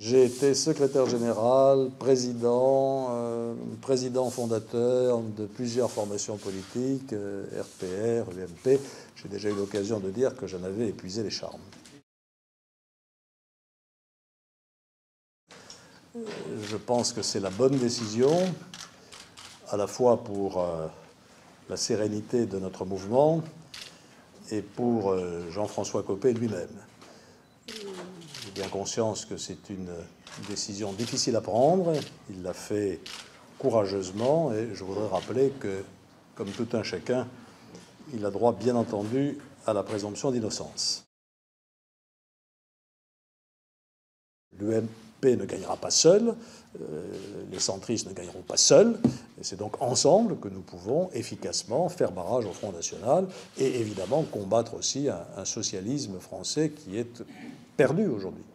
J'ai été secrétaire général, président fondateur de plusieurs formations politiques, RPR, UMP. J'ai déjà eu l'occasion de dire que j'en avais épuisé les charmes. Je pense que c'est la bonne décision, à la fois pour la sérénité de notre mouvement et pour Jean-François Copé lui-même. J'ai bien conscience que c'est une décision difficile à prendre. Il l'a fait courageusement et je voudrais rappeler que, comme tout un chacun, il a droit, bien entendu, à la présomption d'innocence. L'UMP ne gagnera pas seul, les centristes ne gagneront pas seuls, et c'est donc ensemble que nous pouvons efficacement faire barrage au Front National et évidemment combattre aussi un socialisme français qui est perdu aujourd'hui.